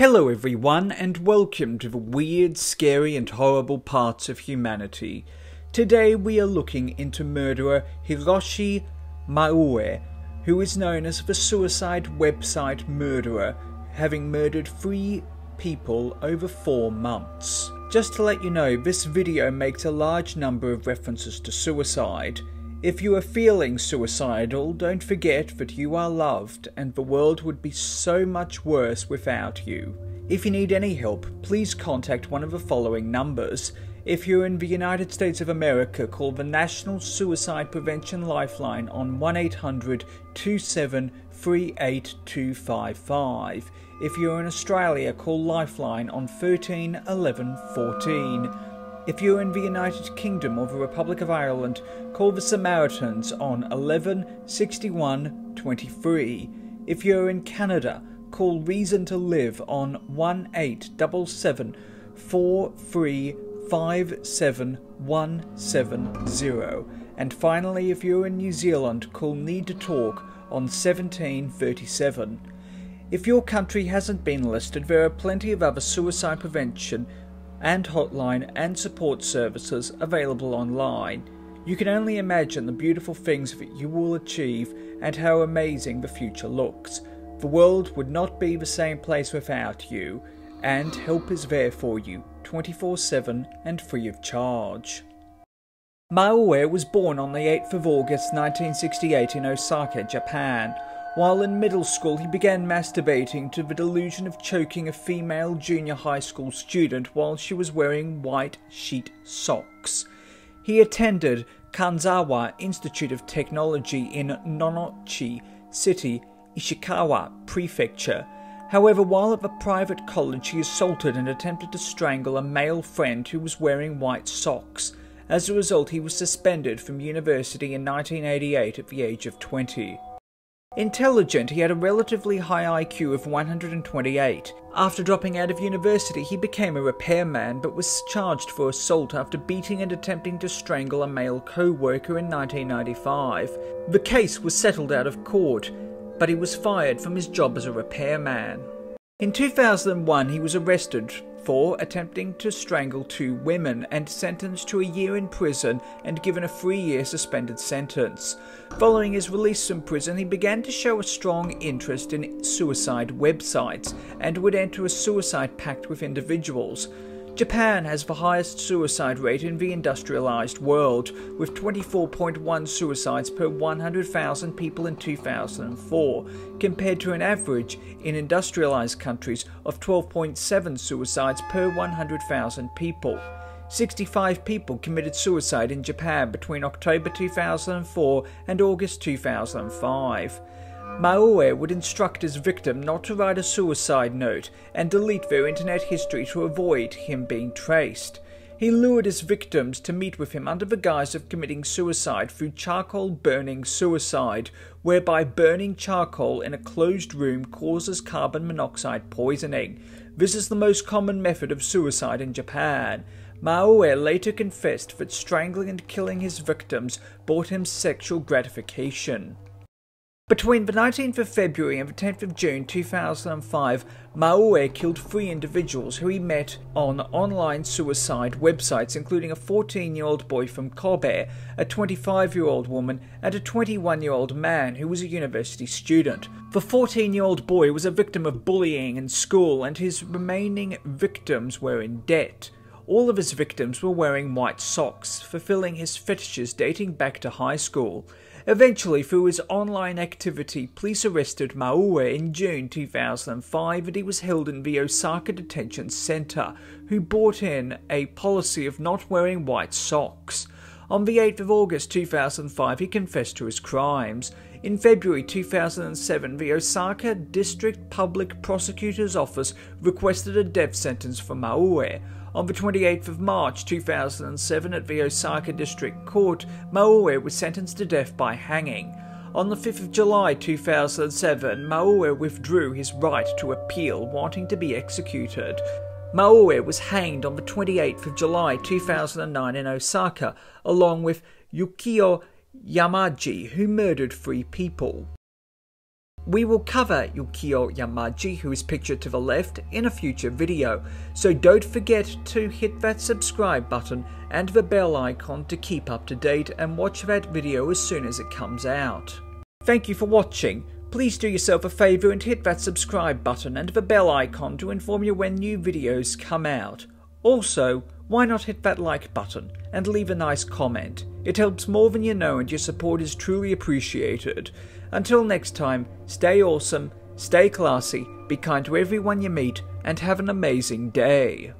Hello everyone and welcome to the weird, scary and horrible parts of humanity. Today we are looking into murderer Hiroshi Maeue, who is known as the suicide website murderer, having murdered 3 people over 4 months. Just to let you know, this video makes a large number of references to suicide. If you are feeling suicidal, don't forget that you are loved and the world would be so much worse without you. If you need any help, please contact one of the following numbers. If you're in the United States of America, call the National Suicide Prevention Lifeline on 1-800-273-8255. If you're in Australia, call Lifeline on 13 11 14. If you're in the United Kingdom or the Republic of Ireland, call the Samaritans on 11 61 23. If you're in Canada, call Reason to Live on 1-877-4357-170. And finally, if you're in New Zealand, call Need to Talk on 1737. If your country hasn't been listed, there are plenty of other suicide prevention and hotline and support services available online. You can only imagine the beautiful things that you will achieve and how amazing the future looks. The world would not be the same place without you, and help is there for you 24/7 and free of charge. Maeue was born on the 8th of August 1968 in Osaka, Japan. While in middle school, he began masturbating to the delusion of choking a female junior high school student while she was wearing white sheet socks. He attended Kanazawa Institute of Technology in Nonochi City, Ishikawa Prefecture. However, while at the private college, he assaulted and attempted to strangle a male friend who was wearing white socks. As a result, he was suspended from university in 1988 at the age of 20. Intelligent, he had a relatively high IQ of 128. After dropping out of university, he became a repairman but was charged for assault after beating and attempting to strangle a male co-worker in 1995. The case was settled out of court, but he was fired from his job as a repairman. In 2001, he was arrested for attempting to strangle 2 women and sentenced to a year in prison and given a 3-year suspended sentence. Following his release from prison, he began to show a strong interest in suicide websites and would enter a suicide pact with individuals. Japan has the highest suicide rate in the industrialized world, with 24.1 suicides per 100,000 people in 2004, compared to an average in industrialized countries of 12.7 suicides per 100,000 people. 65 people committed suicide in Japan between October 2004 and August 2005. Maeue would instruct his victim not to write a suicide note and delete their internet history to avoid him being traced. He lured his victims to meet with him under the guise of committing suicide through charcoal burning suicide, whereby burning charcoal in a closed room causes carbon monoxide poisoning. This is the most common method of suicide in Japan. Maeue later confessed that strangling and killing his victims brought him sexual gratification. Between the 19th of February and the 10th of June 2005, Maeue killed 3 individuals who he met on online suicide websites, including a 14-year-old boy from Kobe, a 25-year-old woman, and a 21-year-old man who was a university student. The 14-year-old boy was a victim of bullying in school, and his remaining victims were in debt. All of his victims were wearing white socks, fulfilling his fetishes dating back to high school. Eventually, through his online activity, police arrested Maeue in June 2005 and he was held in the Osaka Detention Center, who brought in a policy of not wearing white socks. On the 8th of August 2005, he confessed to his crimes. In February 2007, the Osaka District Public Prosecutor's Office requested a death sentence for Maeue. On the 28th of March 2007 at the Osaka District Court, Maeue was sentenced to death by hanging. On the 5th of July 2007, Maeue withdrew his right to appeal, wanting to be executed. Maeue was hanged on the 28th of July 2009 in Osaka, along with Yukio Yamaji, who murdered 3 people. We will cover Yukio Yamaji, who is pictured to the left, in a future video, so don't forget to hit that subscribe button and the bell icon to keep up to date and watch that video as soon as it comes out. Thank you for watching. Please do yourself a favour and hit that subscribe button and the bell icon to inform you when new videos come out. Also, why not hit that like button and leave a nice comment? It helps more than you know, and your support is truly appreciated. Until next time, stay awesome, stay classy, be kind to everyone you meet, and have an amazing day.